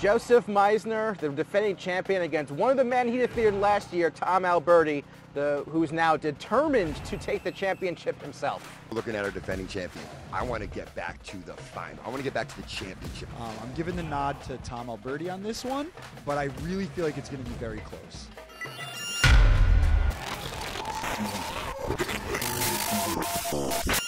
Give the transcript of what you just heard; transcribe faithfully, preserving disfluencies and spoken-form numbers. Joseph Meisner, the defending champion, against one of the men he defeated last year, Tom Alberti, the, who's now determined to take the championship himself. Looking at our defending champion, I want to get back to the final. I want to get back to the championship. Um, I'm giving the nod to Tom Alberti on this one, but I really feel like it's going to be very close. Oh,